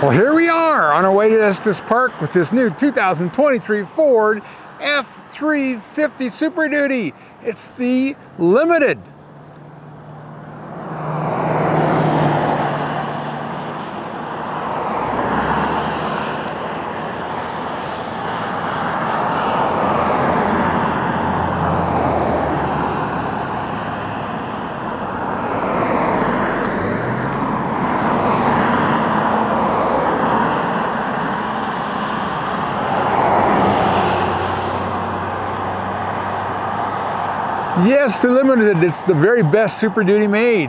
Well, here we are on our way to Estes Park with this new 2023 Ford F350 Super Duty. It's the Limited. Yes, the Limited, it's the very best Super Duty made.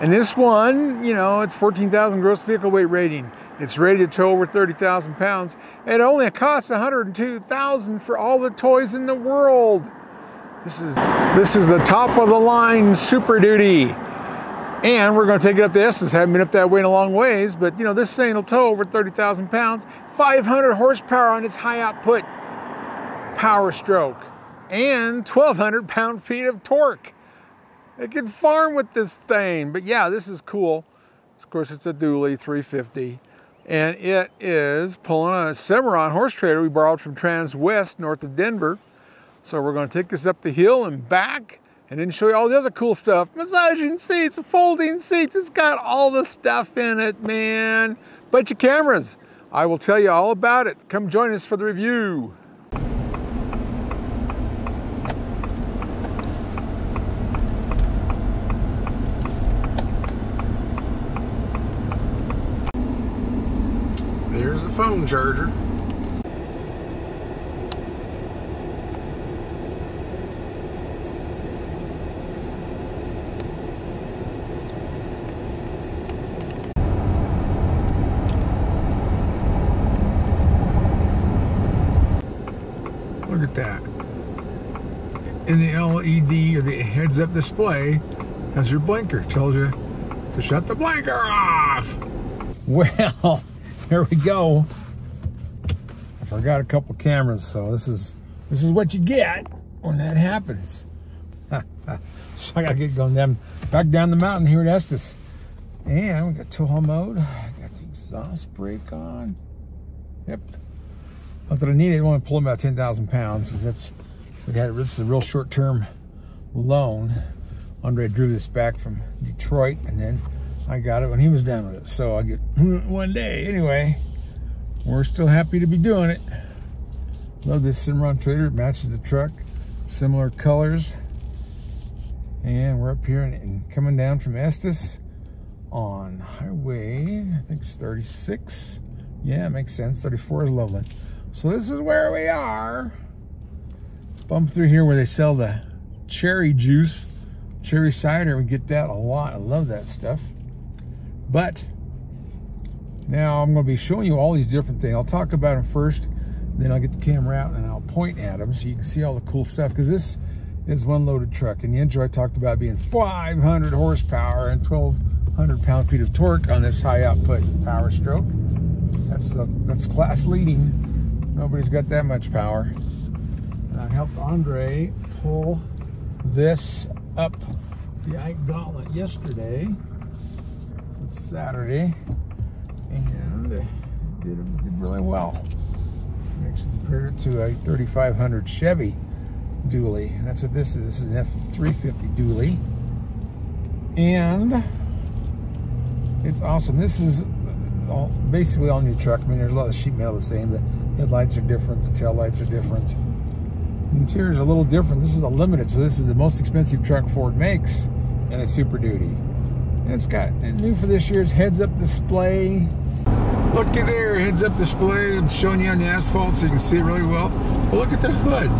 And this one, you know, it's 14,000 gross vehicle weight rating. It's rated to tow over 30,000 pounds. It only costs $102,000 for all the toys in the world. This is the top of the line Super Duty. And we're gonna take it up to Estes. Haven't been up that way in a long ways, but you know, this thing will tow over 30,000 pounds, 500 horsepower on its high output Power Stroke, and 1,200 pound-feet of torque. It could farm with this thing, but yeah, this is cool. Of course, it's a dually 350, and it is pulling a Cimarron horse trailer we borrowed from TransWest north of Denver. So we're gonna take this up the hill and back, and then show you all the other cool stuff. Massaging seats, folding seats, it's got all the stuff in it, man. Bunch of cameras. I will tell you all about it. Come join us for the review. There's the phone charger. Look at that. In the LED, or the heads-up display, has your blinker. Tells you to shut the blinker off. Well. There we go. I forgot a couple cameras, so this is what you get when that happens. So I gotta get going down, back down the mountain here at Estes. And we got tow-haul mode. I got the exhaust brake on. Yep. Not that I need it. I want to pull them about 10,000 pounds, because that's we had. This is a real short-term loan. Andre drew this back from Detroit, and then I got it when he was done with it, so I get one day. Anyway, we're still happy to be doing it. Love this Cimarron trailer. It matches the truck, similar colors. And we're up here and coming down from Estes on highway, I think it's 36. Yeah, it makes sense. 34 is Loveland. So this is where we are. Bump through here where they sell the cherry juice, cherry cider. We get that a lot. I love that stuff. But now I'm going to be showing you all these different things. I'll talk about them first, then I'll get the camera out and I'll point at them so you can see all the cool stuff, because this is one loaded truck. In the intro I talked about being 500 horsepower and 1,200 pound-feet of torque on this high output Power Stroke. That's class leading. Nobody's got that much power. And I helped Andre pull this up the Ike Gauntlet yesterday. Saturday, and did really well. I actually compared it to a 3500 Chevy dually, and that's what this is. This is an F350 dually, and it's awesome. This is all, basically all new truck. I mean, there's a lot of sheet metal the same. The headlights are different. The tail lights are different. The interior is a little different. This is a Limited, so this is the most expensive truck Ford makes, and a Super Duty. And it's got, and new for this year's heads-up display. Looky there, heads-up display. I'm showing you on the asphalt so you can see it really well. But look at the hood.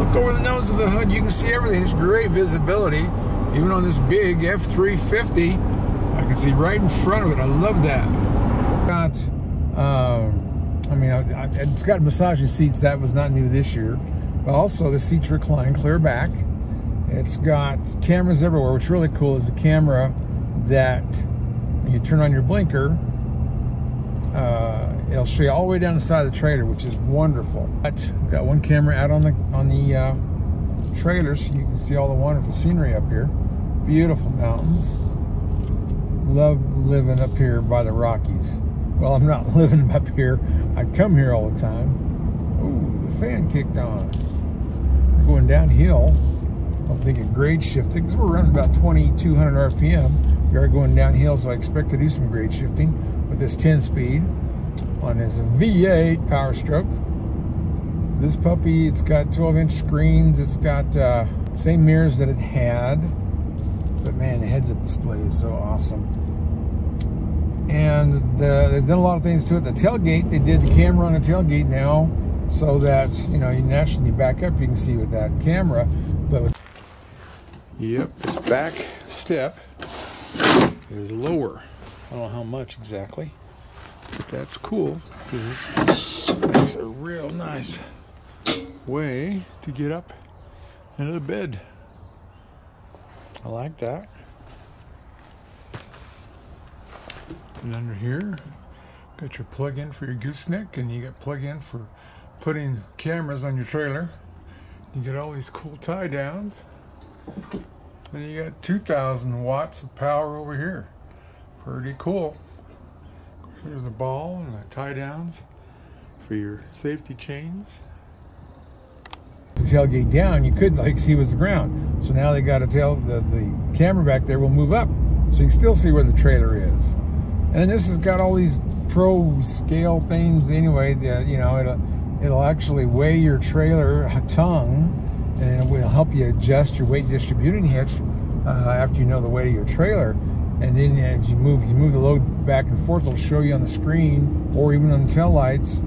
Look over the nose of the hood. You can see everything. It's great visibility. Even on this big F350, I can see right in front of it. I love that. Got, it's got massaging seats. That was not new this year. But also the seats recline clear back. It's got cameras everywhere. What's really cool is the camera that when you turn on your blinker, it'll show you all the way down the side of the trailer, which is wonderful. But we've got one camera out on the trailer, so you can see all the wonderful scenery up here. Beautiful mountains. Love living up here by the Rockies. Well, I'm not living up here. I come here all the time. Ooh, the fan kicked on. Going downhill. I'm thinking grade shifting because we're running about 2,200 RPM. We are going downhill, so I expect to do some grade shifting with this 10-speed on this V8 Power Stroke. This puppy, it's got 12-inch screens. It's got same mirrors that it had, but man, the heads-up display is so awesome. And they've done a lot of things to it. The tailgate, they did the camera on the tailgate now, so that you naturally back up, you can see with that camera. But with this back step is lower. I don't know how much exactly, but that's cool because this makes a real nice way to get up into the bed. I like that. And under here, got your plug-in for your gooseneck, and you got plug-in for putting cameras on your trailer. You get all these cool tie downs. Then you got 2,000 watts of power over here. Pretty cool. There's the ball and the tie downs for your safety chains. The tailgate down, you couldn't, like, see was the ground. So now they got a the camera back there will move up, so you can still see where the trailer is. And then this has got all these Pro Scale things anyway that, it'll actually weigh your trailer tongue, and it will help you adjust your weight distributing hitch after you know the weight of your trailer. And then as you move the load back and forth, it'll show you on the screen or even on the taillights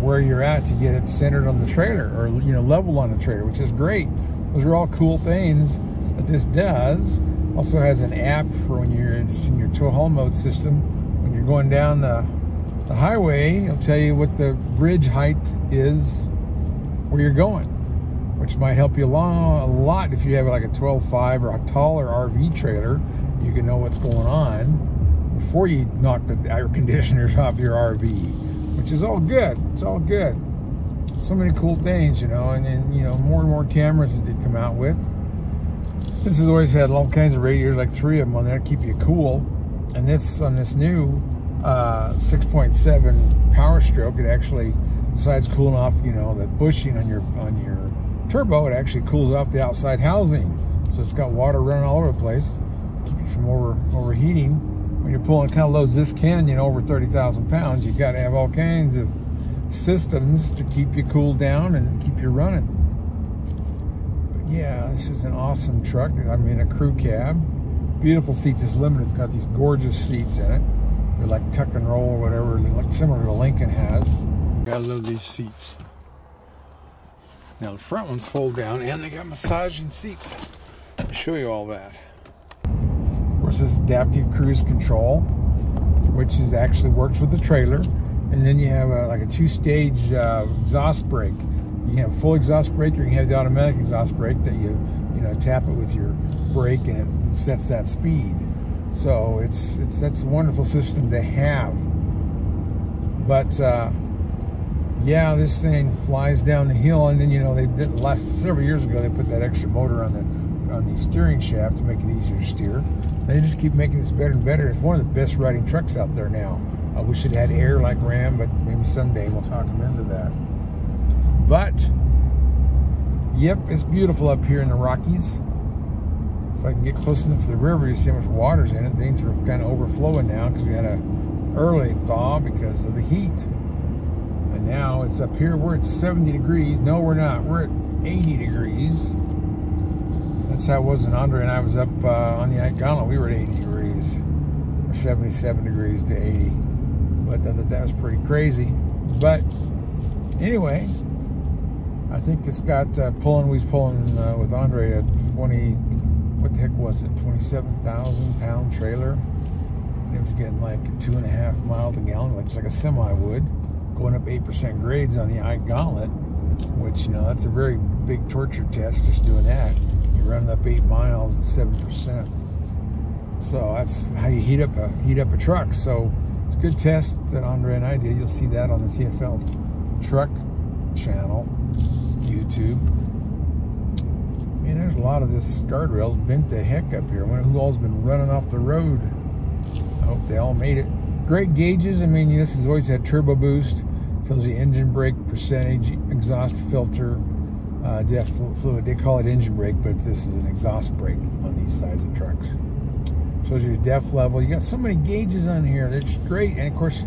where you're at to get it centered on the trailer, or level on the trailer, which is great. Those are all cool things that this does. Also has an app for when you're in your tow haul mode system. When you're going down the highway, it'll tell you what the bridge height is where you're going, which might help you along a lot if you have like a 12.5 or a taller RV trailer. You can know what's going on before you knock the air conditioners off your RV, which is all good. It's all good. So many cool things, and then, more and more cameras that they come out with. This has always had all kinds of radiators, like 3 of them on there, to keep you cool. And this, on this new 6.7 Power Stroke, it actually, besides cooling off, the bushing on your turbo, it actually cools off the outside housing. So it's got water running all over the place, keep you from overheating. When you're pulling, it kind of loads this canyon over 30,000 pounds. You got to have all kinds of systems to keep you cooled down and keep you running. But yeah, this is an awesome truck. I'm in a crew cab. Beautiful seats. It's limited. It's got these gorgeous seats in it. They're like tuck and roll or whatever, like similar to Lincoln has. I love these seats. Now the front ones fold down, and they got massaging seats. I'll show you all that. Of course, this adaptive cruise control, which is actually works with the trailer, and then you have like a 2-stage exhaust brake. You can have a full exhaust brake, or you can have the automatic exhaust brake that you tap it with your brake, and it sets that speed. So that's a wonderful system to have. But yeah, this thing flies down the hill, and then they did several years ago. They put that extra motor on the steering shaft to make it easier to steer. They just keep making this better and better. It's one of the best riding trucks out there now. We should have had air like Ram, but maybe someday we'll talk them into that. But yep, it's beautiful up here in the Rockies. If I can get close enough to the river, you see how much water's in it. Things are kind of overflowing now because we had a early thaw because of the heat. And now it's up here, we're at 70 degrees. No, we're not. We're at 80 degrees. That's how it was when Andre and I was up on the Ike Gauntlet. We were at 80 degrees, or 77 degrees to 80. But I thought that was pretty crazy. But anyway, I think it's got we was pulling with Andre at 20, what the heck was it? 27,000 pound trailer. And it was getting like 2.5 miles a gallon, which is like a semi would. Going up 8% grades on the Ike Gauntlet, which, that's a very big torture test, just doing that. You run up 8 miles at 7%. So that's how you heat up a truck. So it's good test that Andre and I did. You'll see that on the CFL Truck Channel, YouTube. Man, there's a lot of this guardrails bent to heck up here. I wonder who all's been running off the road. I hope they all made it. Great gauges. I mean, this has always had turbo boost. Tells you engine brake percentage, exhaust filter, DEF fluid. They call it engine brake, but this is an exhaust brake on these sides of trucks. Shows you the DEF level. You got so many gauges on here. That's great. And of course,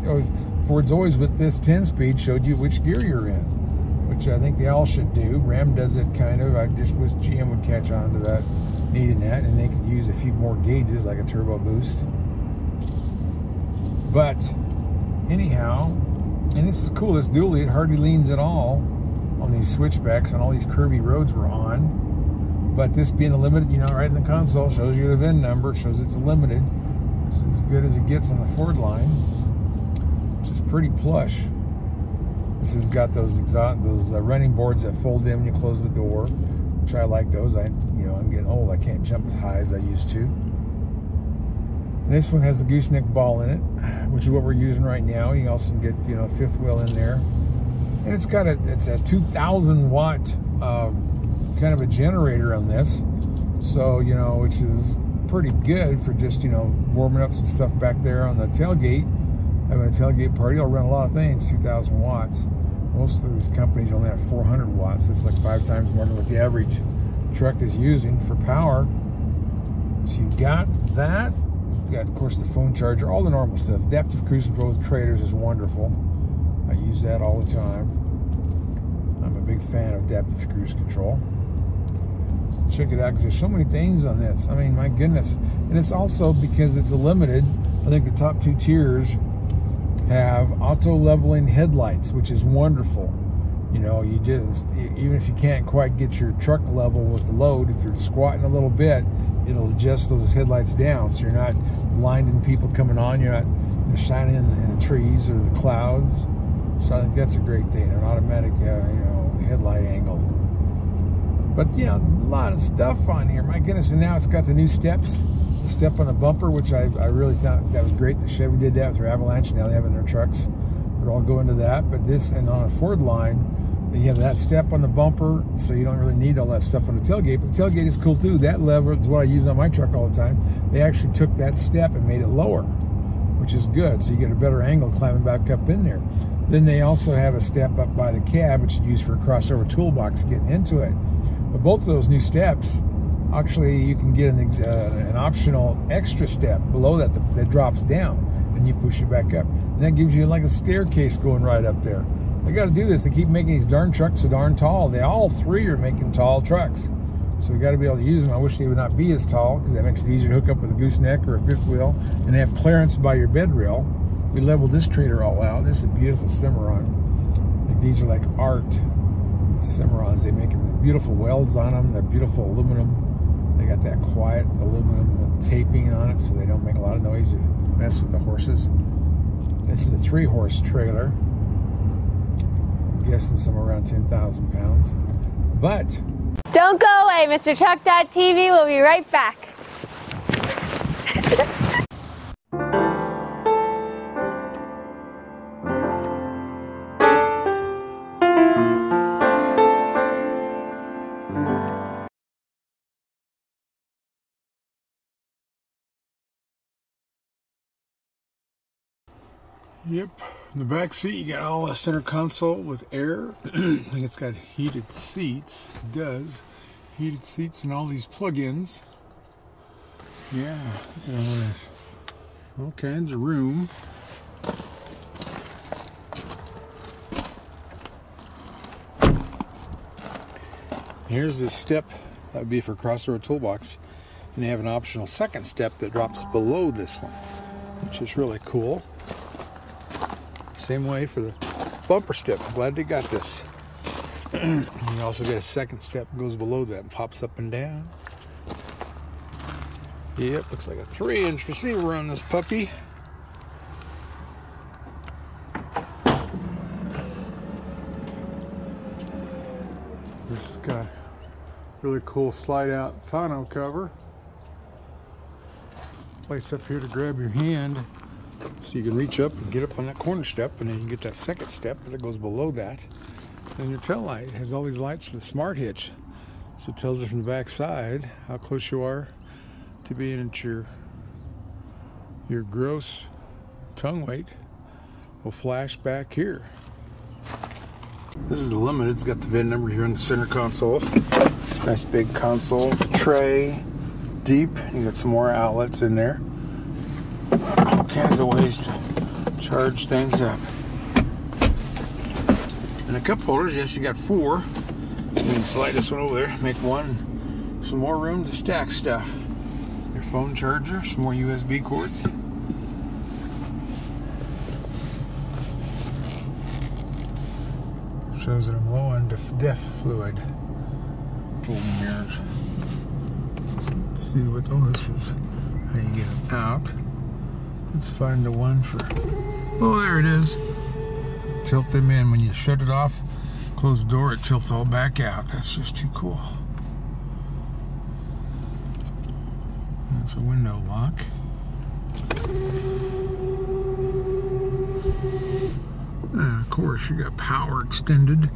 Ford's always with this 10-speed showed you which gear you're in, which I think they all should do. Ram does it kind of. I just wish GM would catch on to that, needing that, and they could use a few more gauges like a turbo boost. But anyhow, and this is cool, this dually, it hardly leans at all on these switchbacks and all these curvy roads we're on. But this being a limited, you know, right in the console, shows you the VIN number, shows it's a limited. This is as good as it gets on the Ford line, which is pretty plush. This has got those running boards that fold in when you close the door, which I like those. I'm getting old, I can't jump as high as I used to. And this one has the gooseneck ball in it, which is what we're using right now. You also get, you know, fifth wheel in there, and it's got a 2,000-watt kind of a generator on this, so you know, which is pretty good for just, you know, warming up some stuff back there on the tailgate. Having a tailgate party, I'll run a lot of things. 2,000 watts. Most of these companies only have 400 watts. That's like 5 times more than what the average truck is using for power. So you've got that. You've got, of course, the phone charger, all the normal stuff. Adaptive cruise control with trailers is wonderful. I use that all the time. I'm a big fan of adaptive cruise control. Check it out, because there's so many things on this. I mean, my goodness. And it's also, because it's a limited, I think the top 2 tiers have auto leveling headlights, which is wonderful. You know, you just, even if you can't quite get your truck level with the load, if you're squatting a little bit, it'll adjust those headlights down, so you're not blinding people coming on, you're not shining in the trees or the clouds. So I think that's a great thing, an automatic headlight angle. But yeah, a lot of stuff on here, my goodness. And now it's got the new steps, the step on the bumper, which I really thought that was great. The Chevy did that with their Avalanche, now they have it in their trucks. We're all going to that. But this, and on a Ford line, you have that step on the bumper, so you don't really need all that stuff on the tailgate. But the tailgate is cool too. That lever is what I use on my truck all the time. They actually took that step and made it lower, which is good, so you get a better angle climbing back up in there. Then they also have a step up by the cab, which is used for a crossover toolbox getting into it. But both of those new steps, actually you can get an optional extra step below that that drops down, and you push it back up. And that gives you like a staircase going right up there. They got to do this. They keep making these darn trucks so darn tall. They all 3 are making tall trucks, so we got to be able to use them. I wish they would not be as tall, because that makes it easier to hook up with a gooseneck or a fifth wheel, and they have clearance by your bed rail. We leveled this trailer all out. This is a beautiful Cimarron. Like, these are like art. These Cimarrons, they make them, beautiful welds on them. They're beautiful aluminum. They got that quiet aluminum taping on it, so they don't make a lot of noise. You mess with the horses. This is a 3-horse trailer. I'm guessing somewhere around 10,000 pounds. But don't go away, MrTruck.TV. We'll be right back. Yep, in the back seat you got all a center console with air. I think it's got heated seats. It does. Heated seats and all these plug-ins. Yeah, all kinds of room. Here's this step. That would be for crossover toolbox. And they have an optional second step that drops below this one, which is really cool. Same way for the bumper step. I'm glad they got this. You also get a second step that goes below that and pops up and down. Yep, looks like a 3-inch receiver on this puppy. This has got a really cool slide-out tonneau cover. Place up here to grab your hand. So you can reach up and get up on that corner step, and then you can get that second step that goes below that. And your tail light has all these lights for the smart hitch. So it tells you from the back side how close you are to being at your gross tongue weight will flash back here. This is the limit. It's got the VIN number here in the center console. Nice big console tray, deep. You got some more outlets in there. All kinds of ways to charge things up. And the cup holders, yes, you got four. You can slide this one over there, make one. Some more room to stack stuff. Your phone charger, some more USB cords. Shows that I'm low on DEF fluid. Old mirrors. Let's see what, oh, this is how you get it out. Let's find the one for, oh, there it is. Tilt them in. When you shut it off, close the door, it tilts all back out. That's just too cool. That's a window lock. And of course, you got power extended.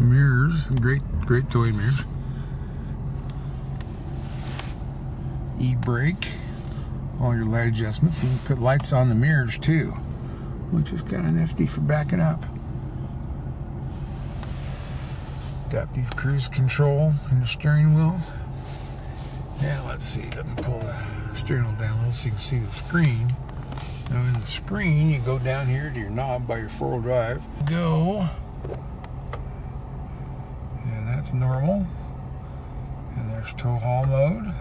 Mirrors, great toy mirrors. E-brake. All your light adjustments. You can put lights on the mirrors too, which is kind of nifty for backing up. Adaptive cruise control in the steering wheel. Yeah, let's see. Let me pull the steering wheel down a little so you can see the screen. Now in the screen, you go down here to your knob by your four-wheel drive. Go. And that's normal. And there's tow haul mode.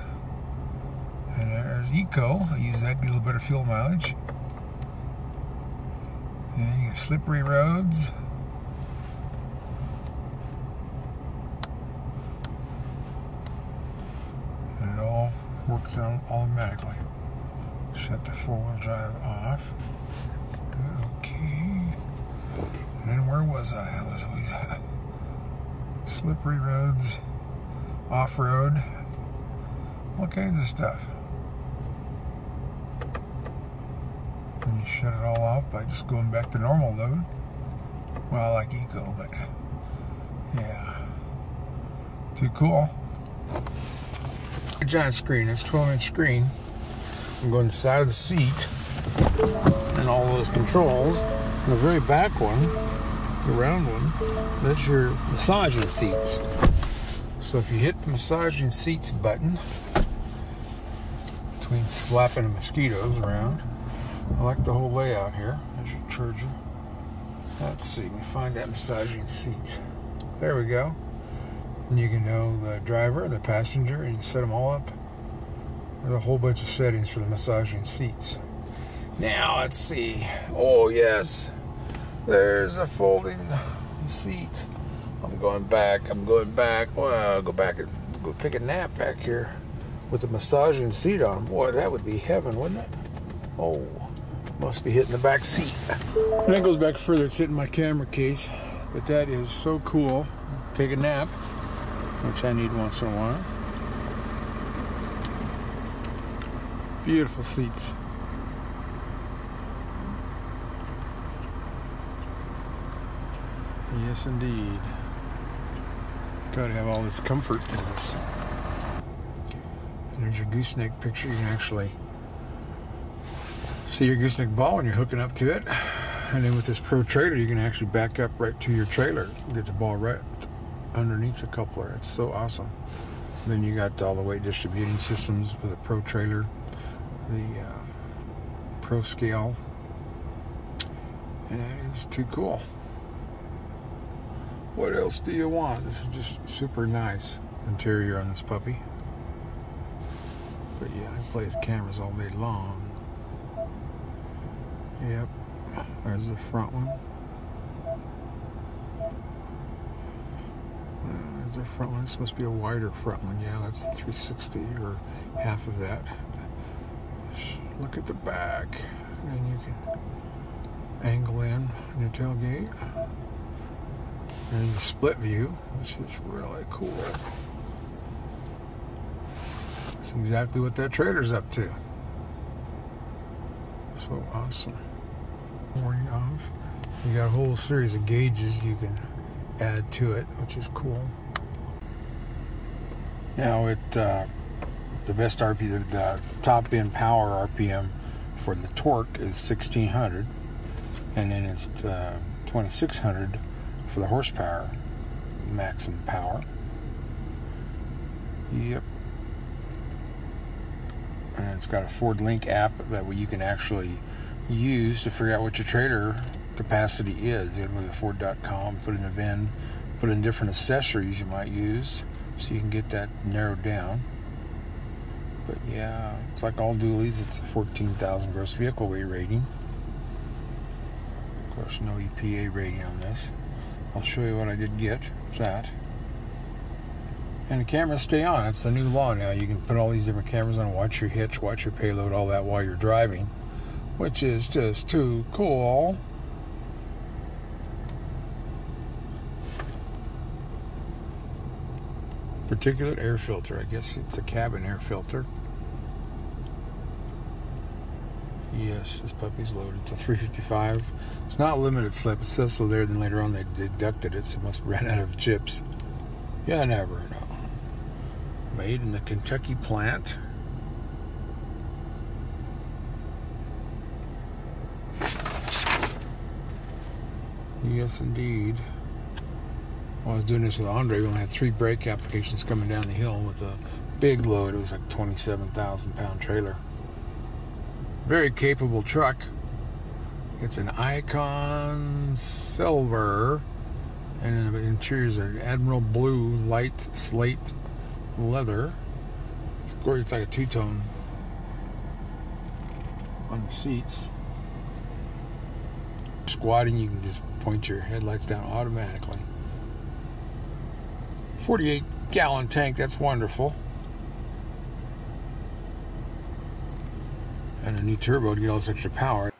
And there's eco. I use that to get a little better fuel mileage. And you get slippery roads. And it all works out automatically. Shut the four-wheel drive off. Good, okay. And then where was I? I was always slippery roads, off-road, all kinds of stuff. And you shut it all off by just going back to normal load. Well, I like eco, but yeah, too cool. A giant screen, it's a 12-inch screen. I'm going to the side of the seat and all those controls. And the very back one, the round one, that's your massaging seats. So if you hit the massaging seats button, between slapping the mosquitoes around, I like the whole layout here. There's your charger. Let's see, let me find that massaging seat. There we go. And you can know the driver, the passenger, and you set them all up. There's a whole bunch of settings for the massaging seats. Now, let's see. Oh, yes. There's a folding seat. I'm going back. I'm going back. Well, I'll go back and go take a nap back here with the massaging seat on. Boy, that would be heaven, wouldn't it? Oh, must be hitting the back seat. And that goes back further. It's hitting my camera case. But that is so cool. Take a nap, which I need once in a while. Beautiful seats. Yes, indeed. Gotta have all this comfort in this. And there's your gooseneck picture. You can actually see your gooseneck ball when you're hooking up to it. And then with this Pro Trailer, you can actually back up right to your trailer. Get the ball right underneath the coupler. It's so awesome. And then you got all the weight distributing systems with a Pro Trailer. The Pro Scale, and that is too cool. What else do you want? This is just super nice interior on this puppy. But yeah, I play with cameras all day long. Yep, there's the front one. There's the front one. This must be a wider front one. Yeah, that's the 360 or half of that. Look at the back, and then you can angle in on your tailgate. And the split view, which is really cool. That's exactly what that trailer's up to. So awesome. Warning off. You got a whole series of gauges you can add to it, which is cool. Now it the best RPM, the top end power RPM for the torque is 1600, and then it's 2600 for the horsepower maximum power. Yep. And it's got a Ford Link app that way you can actually use to figure out what your trailer capacity is. You can go to Ford.com, put in a VIN, put in different accessories you might use, so you can get that narrowed down. But yeah, it's like all dualies. It's a 14,000 gross vehicle weight rating. Of course, no EPA rating on this. I'll show you what I did get. It's that. And the cameras stay on. It's the new law now. You can put all these different cameras on, watch your hitch, watch your payload, all that while you're driving, which is just too cool. Particulate air filter. I guess it's a cabin air filter. Yes, this puppy's loaded to 355. It's not limited slip. It says so there. Then later on they deducted it, so it must have ran out of chips. Yeah, never know. Made in the Kentucky plant. Yes, indeed. While I was doing this with Andre, we only had 3 brake applications coming down the hill with a big load. It was like a 27,000 pound trailer. Very capable truck. It's an Icon Silver, and then the interiors are Admiral blue, light slate leather. It's like a two-tone on the seats. Squatting, you can just point your headlights down automatically. 48-gallon tank, that's wonderful. And a new turbo to get all this extra power.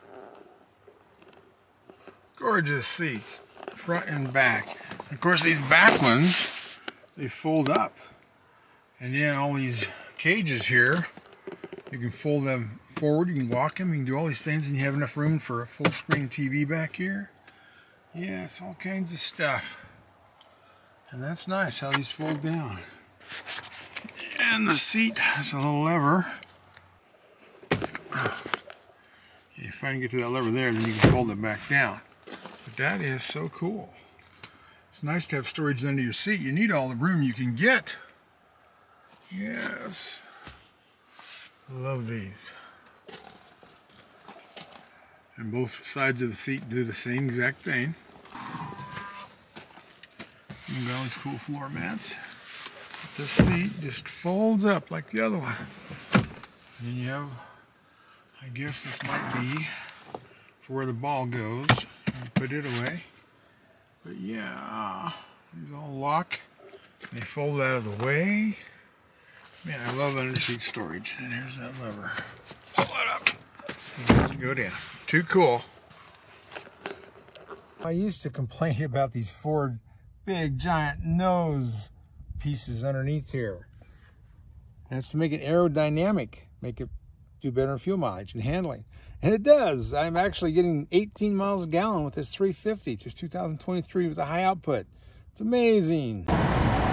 Gorgeous seats, front and back. Of course, these back ones, they fold up. And then all these cages here, you can fold them forward, you can walk them, you can do all these things, and you have enough room for a full screen TV back here. Yeah, it's all kinds of stuff. And that's nice how these fold down. And the seat has a little lever. If I can get to that lever there, then you can fold it back down. But that is so cool. It's nice to have storage under your seat. You need all the room you can get. Yes. Love these. And both sides of the seat do the same exact thing. You got all these cool floor mats. This seat just folds up like the other one. And then you have, I guess this might be for where the ball goes. And put it away. But yeah, these all lock. They fold out of the way. Man, I love underseat storage. And here's that lever. Pull it up. It doesn't go down. Too cool. I used to complain about these Ford big giant nose pieces underneath here. That's to make it aerodynamic, make it do better in fuel mileage and handling. And it does. I'm actually getting 18 miles a gallon with this 350. Just 2023 with a high output. It's amazing.